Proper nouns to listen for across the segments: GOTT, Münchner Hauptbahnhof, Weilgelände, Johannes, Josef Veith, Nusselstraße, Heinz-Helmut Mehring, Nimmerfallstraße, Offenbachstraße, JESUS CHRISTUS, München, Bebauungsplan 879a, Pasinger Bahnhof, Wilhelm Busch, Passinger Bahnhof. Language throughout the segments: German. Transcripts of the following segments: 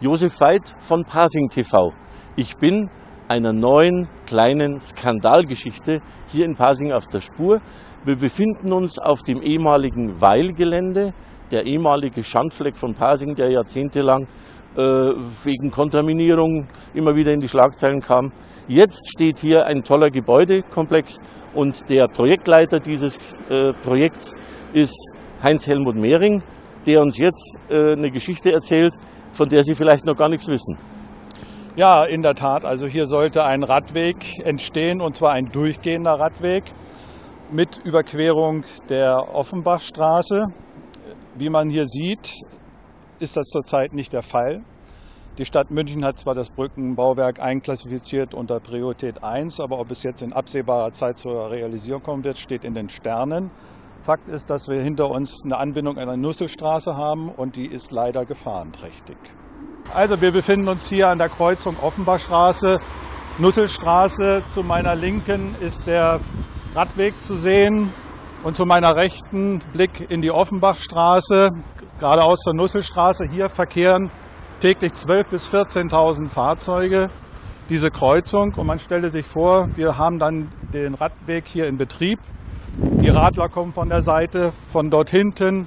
Josef Veith von Pasing TV. Ich bin einer neuen kleinen Skandalgeschichte hier in Pasing auf der Spur. Wir befinden uns auf dem ehemaligen Weilgelände, der ehemalige Schandfleck von Pasing, der jahrzehntelang wegen Kontaminierung immer wieder in die Schlagzeilen kam. Jetzt steht hier ein toller Gebäudekomplex und der Projektleiter dieses Projekts ist Heinz-Helmut Mehring, der uns jetzt eine Geschichte erzählt, von der Sie vielleicht noch gar nichts wissen. Ja, in der Tat. Also hier sollte ein Radweg entstehen, und zwar ein durchgehender Radweg mit Überquerung der Offenbachstraße. Wie man hier sieht, ist das zurzeit nicht der Fall. Die Stadt München hat zwar das Brückenbauwerk einklassifiziert unter Priorität 1, aber ob es jetzt in absehbarer Zeit zur Realisierung kommen wird, steht in den Sternen. Fakt ist, dass wir hinter uns eine Anbindung an der Nusselstraße haben und die ist leider gefahrenträchtig. Also wir befinden uns hier an der Kreuzung Offenbachstraße, Nusselstraße. Zu meiner Linken ist der Radweg zu sehen und zu meiner Rechten Blick in die Offenbachstraße, geradeaus zur Nusselstraße. Hier verkehren täglich 12.000 bis 14.000 Fahrzeuge diese Kreuzung, und man stelle sich vor, wir haben dann den Radweg hier in Betrieb. Die Radler kommen von der Seite, von dort hinten,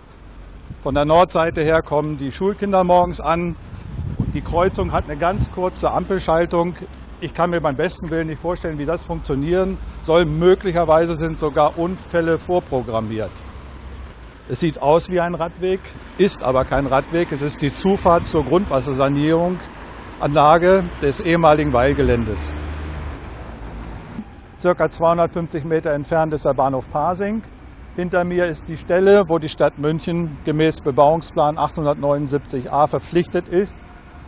von der Nordseite her kommen die Schulkinder morgens an. Die Kreuzung hat eine ganz kurze Ampelschaltung. Ich kann mir beim besten Willen nicht vorstellen, wie das funktionieren soll. Möglicherweise sind sogar Unfälle vorprogrammiert. Es sieht aus wie ein Radweg, ist aber kein Radweg. Es ist die Zufahrt zur Grundwassersanierungsanlage des ehemaligen Weilgeländes. Circa 250 Meter entfernt ist der Bahnhof Pasing. Hinter mir ist die Stelle, wo die Stadt München gemäß Bebauungsplan 879a verpflichtet ist,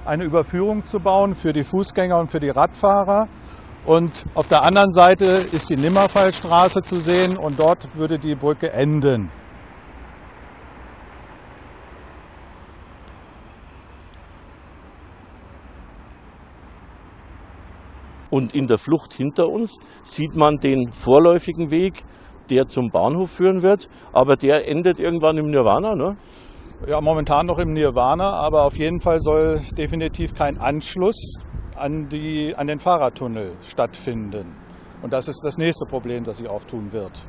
eine Überführung zu bauen für die Fußgänger und für die Radfahrer. Und auf der anderen Seite ist die Nimmerfallstraße zu sehen und dort würde die Brücke enden. Und in der Flucht hinter uns sieht man den vorläufigen Weg, der zum Bahnhof führen wird. Aber der endet irgendwann im Nirvana, ne? Ja, momentan noch im Nirvana, aber auf jeden Fall soll definitiv kein Anschluss an den Fahrradtunnel stattfinden. Und das ist das nächste Problem, das sich auftun wird.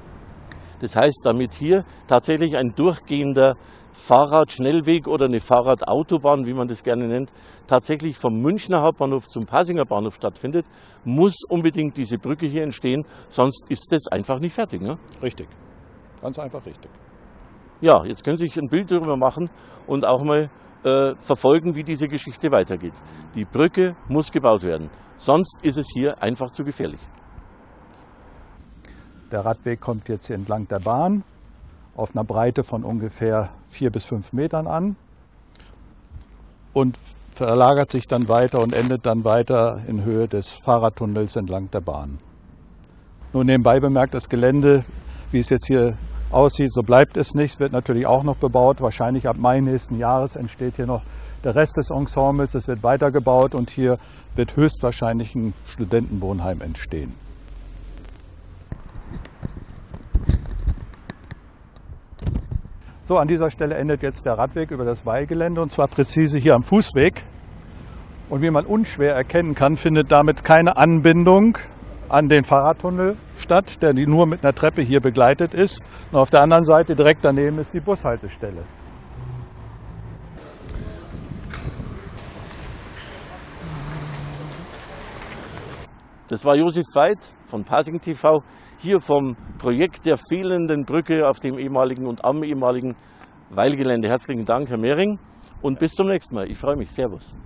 Das heißt, damit hier tatsächlich ein durchgehender Fahrradschnellweg oder eine Fahrradautobahn, wie man das gerne nennt, tatsächlich vom Münchner Hauptbahnhof zum Passinger Bahnhof stattfindet, muss unbedingt diese Brücke hier entstehen, sonst ist das einfach nicht fertig, ne? Richtig, ganz einfach richtig. Ja, jetzt können Sie sich ein Bild darüber machen und auch mal verfolgen, wie diese Geschichte weitergeht. Die Brücke muss gebaut werden, sonst ist es hier einfach zu gefährlich. Der Radweg kommt jetzt hier entlang der Bahn auf einer Breite von ungefähr 4 bis 5 Metern an und verlagert sich dann weiter und endet dann weiter in Höhe des Fahrradtunnels entlang der Bahn. Nur nebenbei bemerkt, das Gelände, wie es jetzt hier aussieht, so bleibt es nicht, wird natürlich auch noch bebaut. Wahrscheinlich ab Mai nächsten Jahres entsteht hier noch der Rest des Ensembles, es wird weitergebaut und hier wird höchstwahrscheinlich ein Studentenwohnheim entstehen. So, an dieser Stelle endet jetzt der Radweg über das Weilgelände, und zwar präzise hier am Fußweg. Und wie man unschwer erkennen kann, findet damit keine Anbindung an den Fahrradtunnel statt, der nur mit einer Treppe hier begleitet ist. Und auf der anderen Seite direkt daneben ist die Bushaltestelle. Das war Josef Veith von Pasing TV, hier vom Projekt der fehlenden Brücke auf dem ehemaligen und am ehemaligen Weilgelände. Herzlichen Dank, Herr Mehring, und bis zum nächsten Mal. Ich freue mich. Servus.